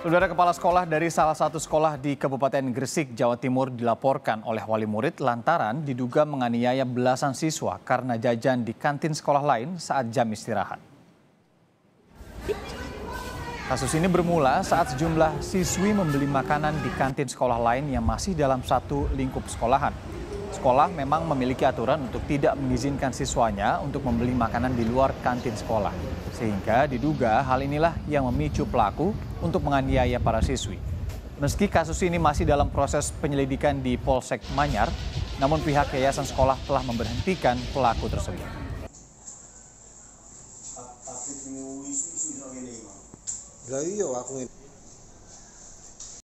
Saudara, kepala sekolah dari salah satu sekolah di Kabupaten Gresik, Jawa Timur dilaporkan oleh wali murid lantaran diduga menganiaya belasan siswa karena jajan di kantin sekolah lain saat jam istirahat. Kasus ini bermula saat sejumlah siswi membeli makanan di kantin sekolah lain yang masih dalam satu lingkup sekolahan. Sekolah memang memiliki aturan untuk tidak mengizinkan siswanya untuk membeli makanan di luar kantin sekolah. Sehingga diduga hal inilah yang memicu pelaku untuk menganiaya para siswi. Meski kasus ini masih dalam proses penyelidikan di Polsek Manyar, namun pihak yayasan sekolah telah memberhentikan pelaku tersebut. Lah iya aku ini.